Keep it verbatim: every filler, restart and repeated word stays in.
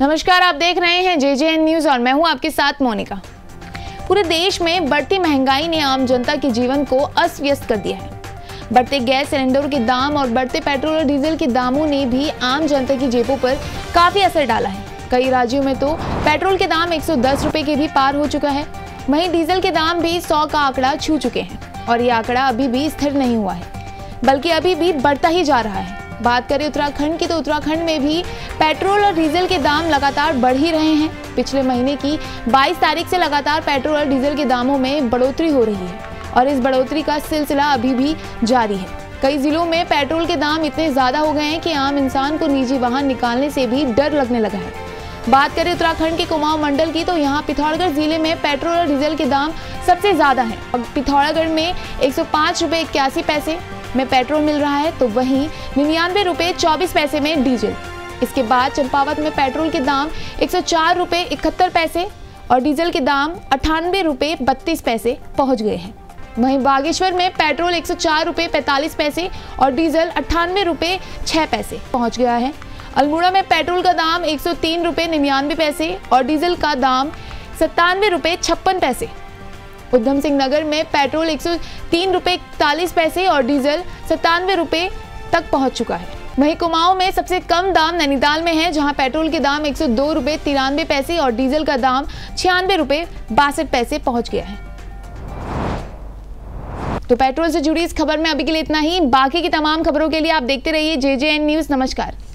नमस्कार, आप देख रहे हैं जेजेएन न्यूज और मैं हूं आपके साथ मोनिका। पूरे देश में बढ़ती महंगाई ने आम जनता के जीवन को अस्त व्यस्त कर दिया है। बढ़ते गैस सिलेंडर के दाम और बढ़ते पेट्रोल और डीजल के दामों ने भी आम जनता की जेबों पर काफी असर डाला है। कई राज्यों में तो पेट्रोल के दाम एक सौ दस रुपये के भी पार हो चुका है। वहीं डीजल के दाम भी सौ का आंकड़ा छू चुके हैं और ये आंकड़ा अभी भी स्थिर नहीं हुआ है, बल्कि अभी भी बढ़ता ही जा रहा है। बात करें उत्तराखंड की तो उत्तराखंड में भी पेट्रोल और डीजल के दाम लगातार बढ़ ही रहे हैं। पिछले महीने की बाईस तारीख से लगातार पेट्रोल और डीजल के दामों में बढ़ोतरी हो रही है और इस बढ़ोतरी का सिलसिला अभी भी जारी है। कई जिलों में पेट्रोल के दाम इतने ज़्यादा हो गए हैं कि आम इंसान को निजी वाहन निकालने से भी डर लगने लगा है। बात करें उत्तराखंड के कुमाऊं मंडल की तो यहाँ पिथौरागढ़ जिले में पेट्रोल और डीजल के दाम सबसे ज़्यादा हैं। पिथौरागढ़ में एक सौ पाँच रुपये इक्यासी पैसे में पेट्रोल मिल रहा है तो वहीं निन्यानवे रुपये चौबीस पैसे में डीजल। इसके बाद चंपावत में पेट्रोल के दाम एक सौ चार रुपये इकहत्तर पैसे और डीजल के दाम अट्ठानवे रुपये बत्तीस पैसे पहुँच गए हैं। वहीं बागेश्वर में पेट्रोल एक सौ चार रुपये पैंतालीस पैसे और डीजल अट्ठानवे रुपये छः पैसे पहुँच गया है। अल्मोड़ा में पेट्रोल का दाम एक सौ तीन रुपये निन्यानवे पैसे और डीजल का दाम सत्तानवे रुपये छप्पन पैसे। उधम सिंह नगर में पेट्रोल एक सौ तीन रुपये इकतालीस पैसे और डीजल सत्तानवे रुपये तक पहुंच चुका है। वहीं कुमाऊं में सबसे कम दाम नैनीताल में है, जहां पेट्रोल के दाम एक सौ दो रुपये तिरानवे पैसे और डीजल का दाम छियानवे रुपये बासठ पैसे पहुंच गया है। तो पेट्रोल से जुड़ी इस खबर में अभी के लिए इतना ही। बाकी की तमाम खबरों के लिए आप देखते रहिए जेजेएन न्यूज़। नमस्कार।